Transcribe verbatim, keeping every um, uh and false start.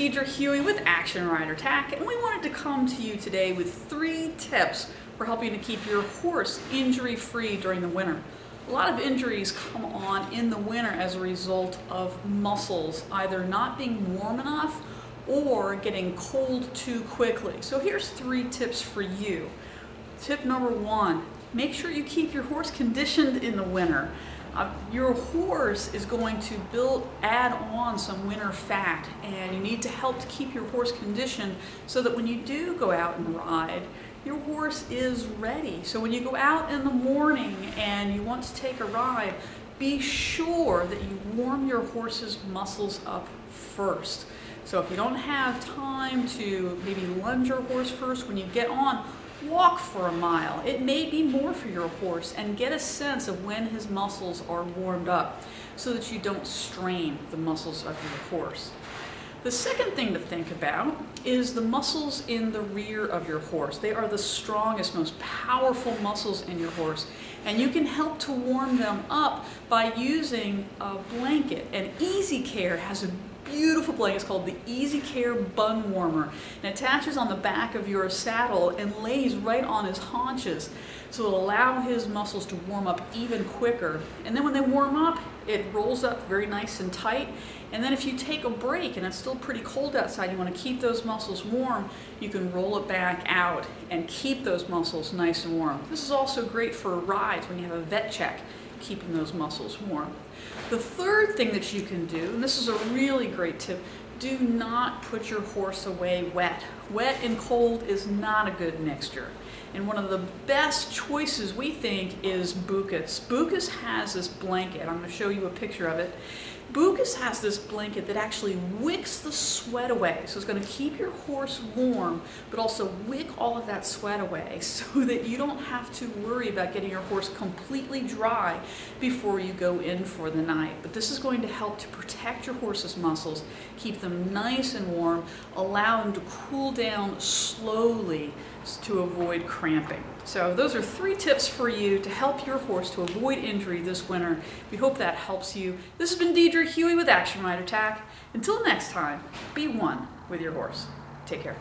is Deidre Huey with Action Rider Tack, and we wanted to come to you today with three tips for helping to keep your horse injury-free during the winter. A lot of injuries come on in the winter as a result of muscles either not being warm enough or getting cold too quickly. So here's three tips for you. Tip number one, make sure you keep your horse conditioned in the winter. Uh, your horse is going to build, add on some winter fat, and you need to help to keep your horse conditioned so that when you do go out and ride, your horse is ready. So when you go out in the morning and you want to take a ride, be sure that you warm your horse's muscles up first. So if you don't have time to maybe lunge your horse first, when you get on, walk for a mile. It may be more for your horse, and get a sense of when his muscles are warmed up so that you don't strain the muscles of your horse. The second thing to think about is the muscles in the rear of your horse. They are the strongest, most powerful muscles in your horse, and you can help to warm them up by using a blanket. And EasyCare has a beautiful blanket. It's called the EasyCare Bun Warmer, and attaches on the back of your saddle and lays right on his haunches, so it'll allow his muscles to warm up even quicker. And then when they warm up, it rolls up very nice and tight, and then if you take a break and it's still pretty cold outside, you want to keep those muscles warm, you can roll it back out and keep those muscles nice and warm. This is also great for rides when you have a vet check, keeping those muscles warm. The third thing that you can do, and this is a really great tip, do not put your horse away wet. Wet and cold is not a good mixture. And one of the best choices we think is Bucas. Bucas has this blanket. I'm going to show you a picture of it. Bucas has this blanket that actually wicks the sweat away. So it's going to keep your horse warm, but also wick all of that sweat away so that you don't have to worry about getting your horse completely dry before you go in for the night. But this is going to help to protect your horse's muscles, keep them nice and warm, allow them to cool down slowly to avoid cramping. So those are three tips for you to help your horse to avoid injury this winter. We hope that helps you. This has been Deidre Huey with Action Rider Tack. Until next time, be one with your horse. Take care.